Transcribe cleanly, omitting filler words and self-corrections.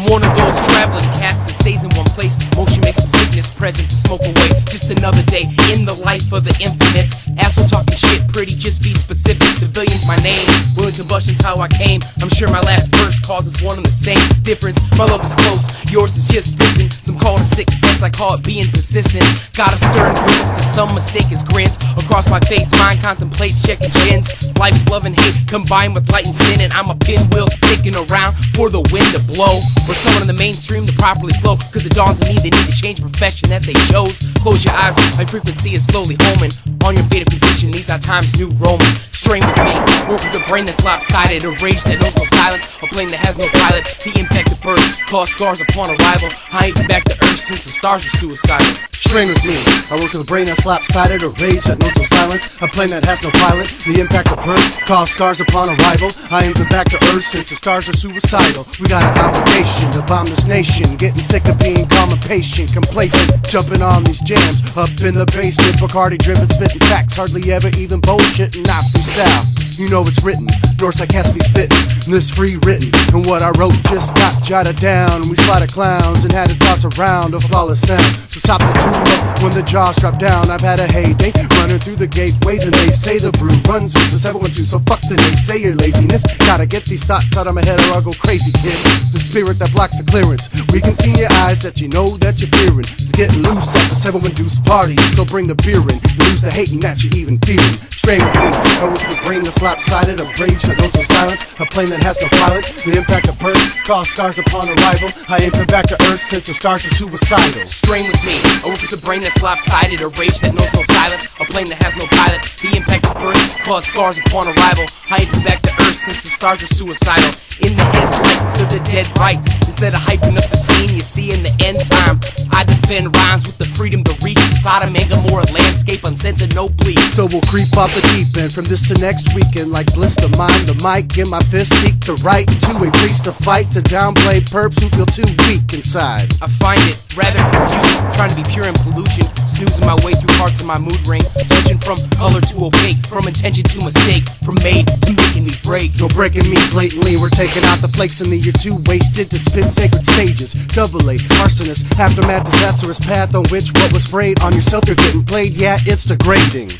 I'm one of those traveling cats that stays in one place. Motion makes the sickness present to smoke away. Just another day in the life of the infamous. Asshole talking shit, pretty, just be specific. Civilian's my name, Willington Bushton's how I came. I'm sure my last verse causes one and the same difference. My love is close, yours is just distant. Some call it sixth sense, I call it being persistent. Got a stern grimace and some mistake is grins. Across my face, mind contemplates checking chins. Life's love and hate combined with light and sin, and I'm a pinwheel sticking around for the wind to blow, or someone in the mainstream to properly flow. Cause it dawns on me they need to change the profession that they chose. Close your eyes, my frequency is slowly homing on your fatal position, these are Times New Roman. Strain with me, work with a brain that's lopsided, a rage that knows no silence, a plane that has no pilot. The impact of birth caused scars upon arrival. I ain't been back to earth since the stars were suicidal. Strain with me, I work with a brain that's lopsided, a rage that knows no silence, a plane that has no pilot. The impact of birth caused scars upon arrival. I ain't been back to earth since the stars are suicidal. We got an obligation to bomb this nation, getting sick of being calm and patient, complacent, jumping on these jams up in the basement. Bacardi driven, spitting facts, hardly ever even bullshitting. Not freestyle, you know it's written. Northside cats be spitting, this free written, and what I wrote just got jotted down. We spotted clowns and had to toss around a flawless sound. So stop the true love when the jaws drop down. I've had a heyday running through the gateways, and they say the brew runs with the 712. So fuck the naysayer laziness. Gotta get these thoughts out of my head or I'll go crazy, kid. The spirit that blocks the clearance. We can see in your eyes that you know that you're fearing. It's getting loose at the 712's parties. So bring the beer in, lose the hating that you're even fearing. Strain with me, I work with a brain that's lopsided, a rage that knows no silence, a plane that has no pilot. The impact of birth caused scars upon arrival. I ain't been back to earth since the stars were suicidal. Strain with me, I work with a brain that's lopsided, a rage that knows no silence, a plane that has no pilot. The impact of birth caused scars upon arrival. I ain't been back to earth since the stars were suicidal. In the headlights of the dead rights, instead of hyping up the scene you see in the end time, I defend rhymes with the freedom to reach the Sodom and Gomorrah landscape unscented, no bleed. So we'll creep off the deep end from this to next weekend, like bliss to mind, the mic in my fist, seek the right to increase the fight, to downplay perps who feel too weak inside. I find it rather confusing, trying to be pure in pollution, snoozing my way through parts of my mood ring, switching from color to opaque, from intention to mistake, from made to making me break. You're breaking me blatantly, we're taking out the flakes in the year two wasted to spit sacred stages. Double A, arsonist, aftermath, disastrous path on which what was sprayed on yourself, you're getting played, yeah, it's degrading.